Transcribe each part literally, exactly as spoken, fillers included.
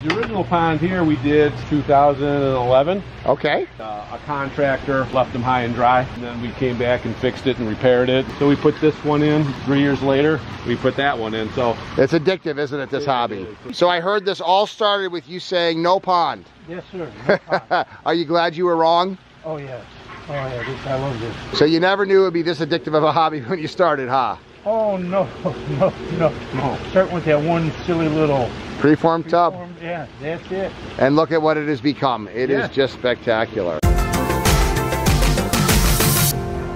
The original pond here we did two thousand eleven. Okay. Uh, a contractor left them high and dry, and then we came back and fixed it and repaired it. So we put this one in. Three years later, we put that one in. So it's addictive, isn't it? This yeah, hobby. It so I heard this all started with you saying no pond. Yes, sir. No pond. Are you glad you were wrong? Oh yes. Oh yeah. This, I love this. So you never knew it'd be this addictive of a hobby when you started, huh? Oh no, no, no, no. Start with that one silly little preformed, preformed tub. Yeah, that's it. And look at what it has become. It yeah. is just spectacular.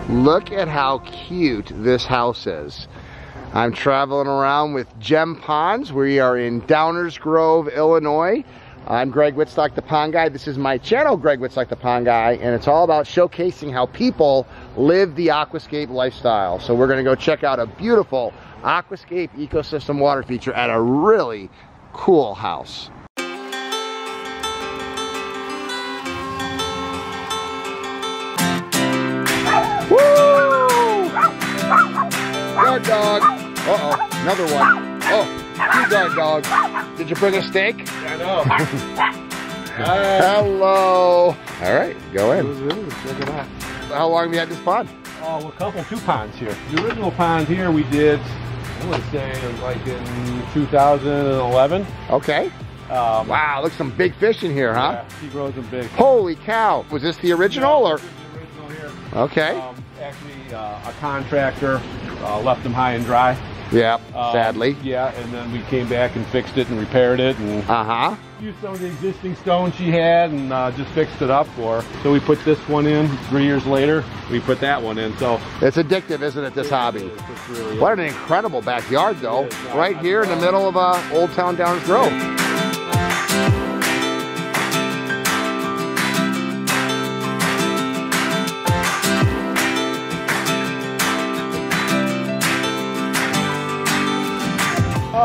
Look at how cute this house is. I'm traveling around with Gem Ponds. We are in Downers Grove, Illinois. I'm Greg Wittstock, the Pond Guy. This is my channel, Greg Wittstock, the Pond Guy, and it's all about showcasing how people live the aquascape lifestyle. So we're gonna go check out a beautiful aquascape ecosystem water feature at a really cool house. Woo! Guard dog. Uh-oh, another one. Oh. You guard dog. Did you bring a steak? I know. Hello. All right, go in. Check it out. How long have you had this pond? Oh, a couple, two ponds here. The original pond here we did, I would say, like in two thousand eleven. Okay. Um, wow, looks some big fish in here, huh? Yeah, she grows them big. Holy cow. Was this the original? Yeah, or? This is the original here. Okay. Um, actually, uh, a contractor uh, left them high and dry. Yeah, um, sadly. Yeah, and then we came back and fixed it and repaired it and uh-huh. used some of the existing stone she had and uh, just fixed it up for her. So we put this one in. Three years later, we put that one in. So it's addictive, isn't it, this it hobby? Is, it's really what an incredible backyard, though. No, right I'm here in the middle of uh, Old Town Downers Grove.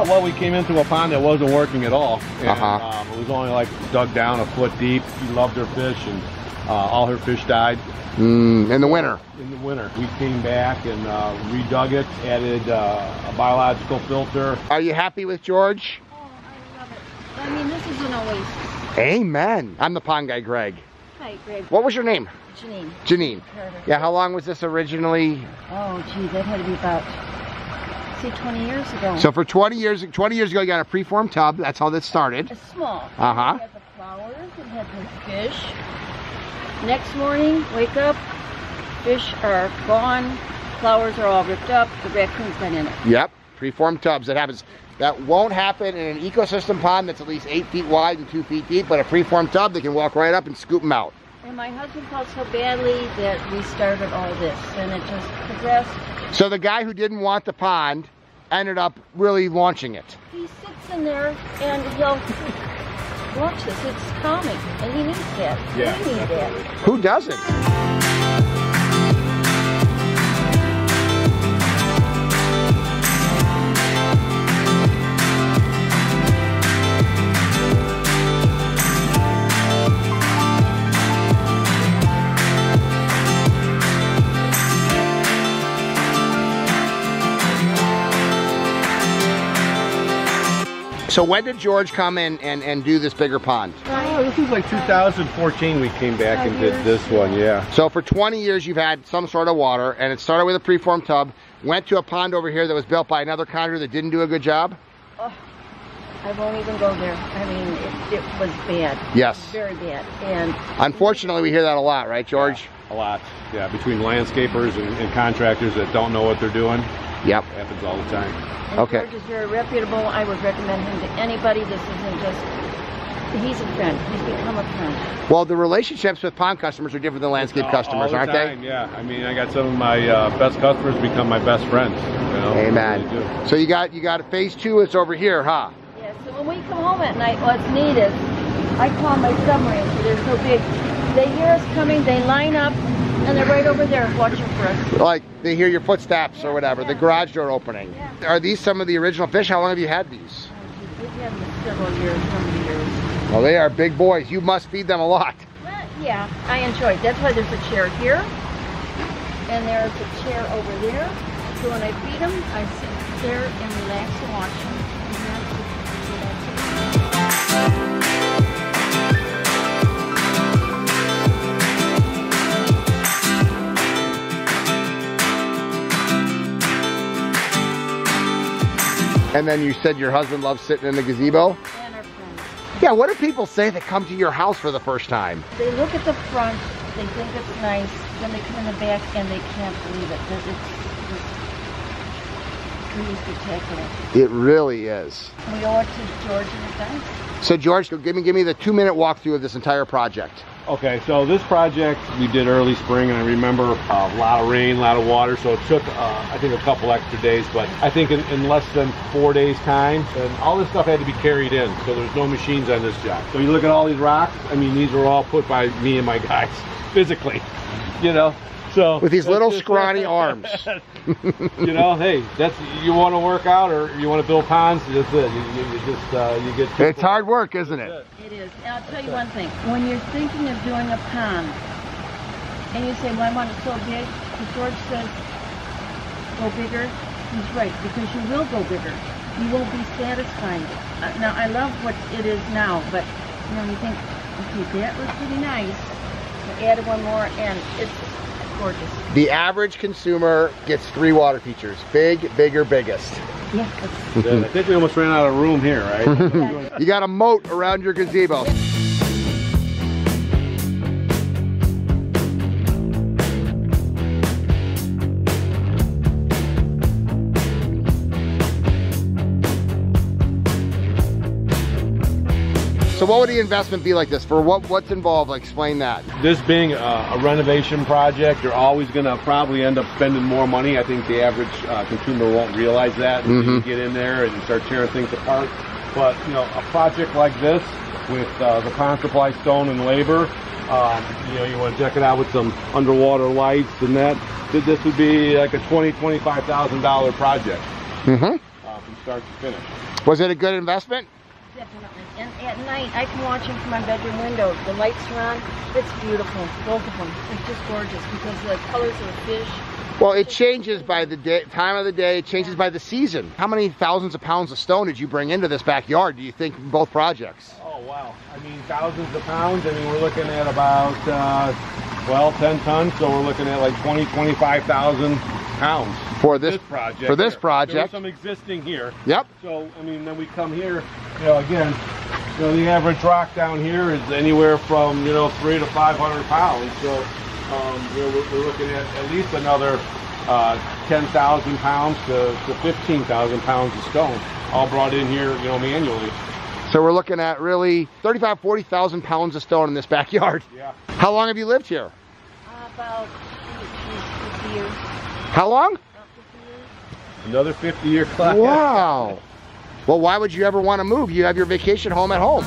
Well, we came into a pond that wasn't working at all. And, uh-huh. um, it was only like dug down a foot deep. She loved her fish, and uh, all her fish died. Mm, in the winter. In the winter. We came back and uh, redug it, added uh, a biological filter. Are you happy with George? Oh, I love it. I mean, this is an oasis. Amen. I'm the Pond Guy, Greg. Hi, Greg. What was your name? Janine. Janine. Carter. Yeah, how long was this originally? Oh, geez, that had to be about... See, twenty years ago. So for twenty years, twenty years ago, you got a preformed tub. That's how that started. It's small. Uh huh. It had the flowers. It had the fish. Next morning, wake up, fish are gone. Flowers are all ripped up. The raccoon's been in it. Yep. Preformed tubs. That happens. That won't happen in an ecosystem pond that's at least eight feet wide and two feet deep. But a preformed tub, they can walk right up and scoop them out. And my husband felt so badly that we started all this, and it just progressed. So the guy who didn't want the pond ended up really launching it. He sits in there and he'll watch this. It's calming, and he needs that. Yeah. He needs that. Who doesn't? So when did George come in and, and do this bigger pond? Oh, this is like two thousand fourteen we came back and did this one, yeah. So for twenty years you've had some sort of water, and it started with a preformed tub, went to a pond over here that was built by another contractor that didn't do a good job? Oh, I won't even go there. I mean, it, it was bad. Yes. Was very bad. And unfortunately, we hear that a lot, right, George? Yeah, a lot, yeah, between landscapers and, and contractors that don't know what they're doing. Yep. It happens all the time. And okay. George is very reputable. I would recommend him to anybody. This isn't just, he's a friend. He's become a friend. Well, the relationships with pond customers are different than landscape all, customers, all the aren't time, they? Yeah. I mean, I got some of my uh, best customers become my best friends. You know? Amen. Really so you got you got phase two. It's over here, huh? Yeah. So when we come home at night, what's needed? I call my submarines. So they're so big. They hear us coming. They line up. And they're right over there watching for us. Like, they hear your footsteps yeah, or whatever, yeah. the garage door opening. Yeah. Are these some of the original fish? How long have you had these? We've had them several years, several years. Well, they are big boys. You must feed them a lot. Well, yeah, I enjoy it. That's why there's a chair here, and there's a chair over there. So when I feed them, I sit there and relax and watch them. And that's And then you said your husband loves sitting in the gazebo? And our friends. Yeah, what do people say that come to your house for the first time? They look at the front, they think it's nice, then they come in the back and they can't believe it. It's, it's, it's pretty spectacular. It really is. We owe it to George and his guys. So George, give me, give me the two minute walkthrough of this entire project. Okay, so this project we did early spring, and I remember a lot of rain, a lot of water, so it took, uh, I think, a couple extra days, but I think in, in less than four days' time, and all this stuff had to be carried in, so there's no machines on this job. So you look at all these rocks, I mean, these were all put by me and my guys, physically, you know? So, with these little scrawny arms. You know, hey, that's, you want to work out or you want to build ponds, that's it. You, you, you just, uh, you get... It's hard work, isn't it? It is. Now, I'll tell you one thing. When you're thinking of doing a pond, and you say, well, I want it so big, and George says, go bigger, he's right, because you will go bigger. You won't be satisfied. Uh, now, I love what it is now, but, you know, you think, okay, that was pretty nice. So add one more, and it's... gorgeous. The average consumer gets three water features. Big, bigger, biggest. Yeah. I think we almost ran out of room here, right? You got a moat around your gazebo. So what would the investment be like this? For what what's involved? Like, explain that. This being a, a renovation project, you're always going to probably end up spending more money. I think the average uh, consumer won't realize that until mm-hmm. you get in there and start tearing things apart. But, you know, a project like this with uh, the pond supply, stone, and labor, um, you know, you want to check it out with some underwater lights and that, this would be like a twenty thousand, twenty-five thousand dollar project mm-hmm. uh, from start to finish. Was it a good investment? Definitely. And at night, I can watch them from my bedroom window. The lights are on. It's beautiful. Both of them. It's just gorgeous because the colors of the fish. Well, it changes by the day, time of the day. It changes by the season. How many thousands of pounds of stone did you bring into this backyard, do you think, from both projects? Oh, wow. I mean, thousands of pounds. I mean, we're looking at about, uh, well, ten tons. So we're looking at like twenty, twenty-five thousand pounds. For this, this project. For this project. There's some existing here. Yep. So, I mean, then we come here, you know, again, you know, the average rock down here is anywhere from, you know, three to five hundred pounds. So, um, you know, we're, we're looking at at least another uh, ten thousand pounds to, to fifteen thousand pounds of stone, all brought in here, you know, manually. So we're looking at really thirty-five, forty thousand pounds of stone in this backyard. Yeah. How long have you lived here? Uh, about fifty years. How long? About fifty years. Another fifty-year clock. Wow. Well, why would you ever want to move? You have your vacation home at home.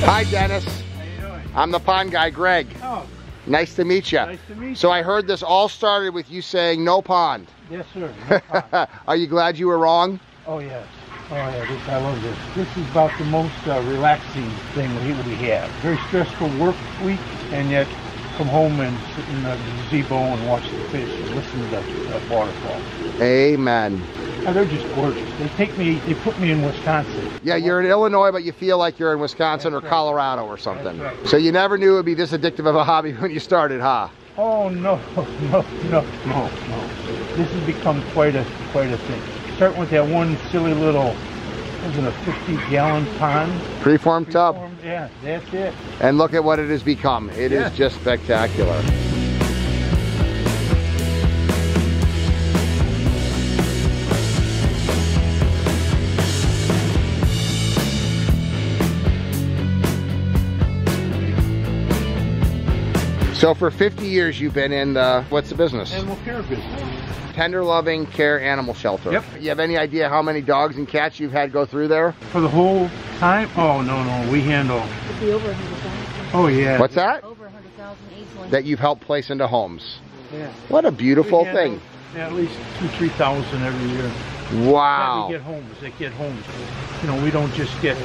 Hi, Dennis. How you doing? I'm the pond guy, Greg. Oh. Nice to meet you. Nice to meet you. So I heard this all started with you saying no pond. Yes, sir. No pond. Are you glad you were wrong? Oh, yes. Oh yeah, this, I love this. This is about the most uh, relaxing thing we, we have. Very stressful work week, and yet come home and sit in the gazebo and watch the fish and listen to the uh, waterfall. Amen. Oh, they're just gorgeous. They take me, they put me in Wisconsin. Yeah, you're in Illinois, but you feel like you're in Wisconsin That's or right. Colorado or something. Right. So you never knew it would be this addictive of a hobby when you started, huh? Oh no, no, no, no, no. This has become quite a, quite a thing. Start with that one silly little, was it a fifty gallon pond? Preformed, Preformed tub. Yeah, that's it. And look at what it has become. It yeah. is just spectacular. So for fifty years you've been in the, what's the business? Animal care business. Tender Loving Care Animal Shelter. Yep. You have any idea how many dogs and cats you've had go through there? For the whole time? Oh, no, no, we handle. It'd be over one hundred thousand. Oh, yeah. What's that? Over one hundred thousand easily. That you've helped place into homes. Yeah. What a beautiful thing. Yeah, at least two, three thousand every year. Wow. That we get homes, they get homes. You know, we don't just get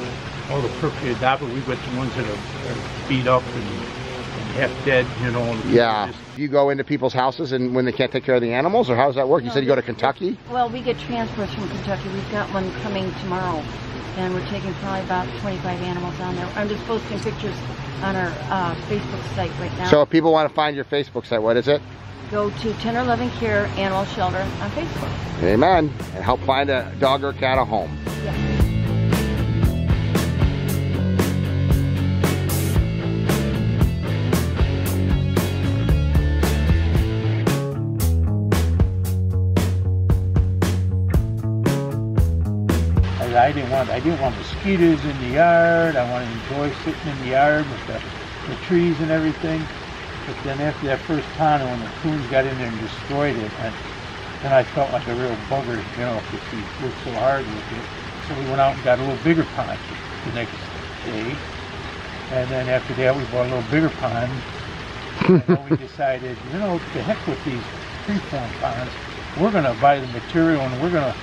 all the appropriate diaper. We've got the ones that are, are beat up and, and half dead, you know. And yeah. Just, you go into people's houses and when they can't take care of the animals, or how does that work? You no, said you go to Kentucky? Well, we get transfers from Kentucky. We've got one coming tomorrow, and we're taking probably about twenty-five animals down there. I'm just posting pictures on our uh, Facebook site right now. So if people want to find your Facebook site, what is it? Go to Tender Loving Care Animal Shelter on Facebook. Amen. And help find a dog or cat a home. Yeah. I didn't want I didn't want mosquitoes in the yard. I wanted to enjoy sitting in the yard with the, the trees and everything. But then after that first pond, when the coons got in there and destroyed it, and then I felt like a real bugger, you know, because he worked so hard with it. So we went out and got a little bigger pond the next day. And then after that, we bought a little bigger pond. And then we decided, you know, to heck with these preform ponds. We're going to buy the material and we're going to.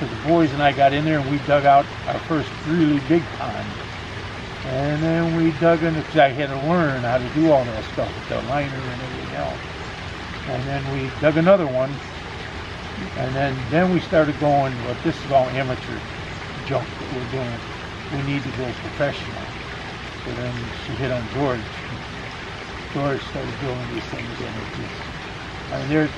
So the boys and I got in there and we dug out our first really big pond. And then we dug in, because I had to learn how to do all that stuff with the liner and everything else. And then we dug another one. And then, then we started going, well, this is all amateur junk that we're doing. We need to go professional. So then she hit on George. George started doing these things and it just, I mean, they're,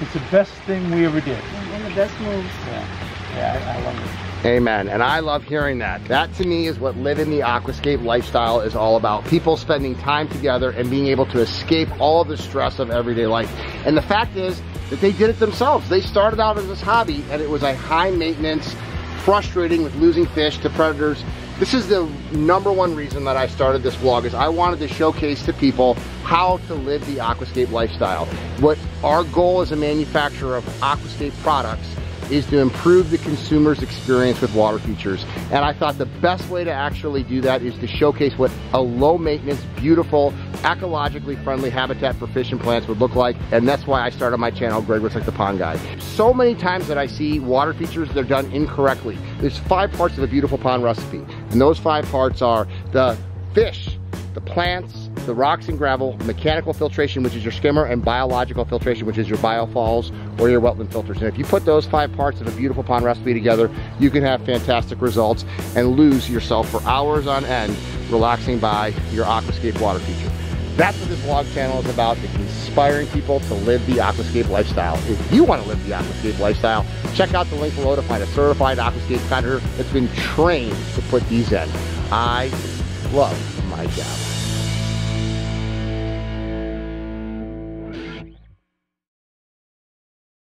it's the best thing we ever did. And the best moves. Yeah. Yeah, I love it. Amen. And I love hearing that. That to me is what living the aquascape lifestyle is all about. People spending time together and being able to escape all the stress of everyday life. And the fact is that they did it themselves. They started out as this hobby and it was a high maintenance, frustrating with losing fish to predators. This is the number one reason that I started this vlog is I wanted to showcase to people how to live the aquascape lifestyle. What our goal as a manufacturer of aquascape products is to improve the consumer's experience with water features. And I thought the best way to actually do that is to showcase what a low maintenance, beautiful, ecologically friendly habitat for fish and plants would look like. And that's why I started my channel, Greg Wittstock the Pond Guy. So many times that I see water features, they're done incorrectly. There's five parts of a beautiful pond recipe. And those five parts are the fish, the plants, the rocks and gravel, mechanical filtration, which is your skimmer, and biological filtration, which is your biofalls or your wetland filters. And if you put those five parts of a beautiful pond recipe together, you can have fantastic results and lose yourself for hours on end, relaxing by your aquascape water feature. That's what this vlog channel is about. It's inspiring people to live the aquascape lifestyle. If you want to live the aquascape lifestyle, check out the link below to find a certified aquascape contractor that's been trained to put these in. I love my job.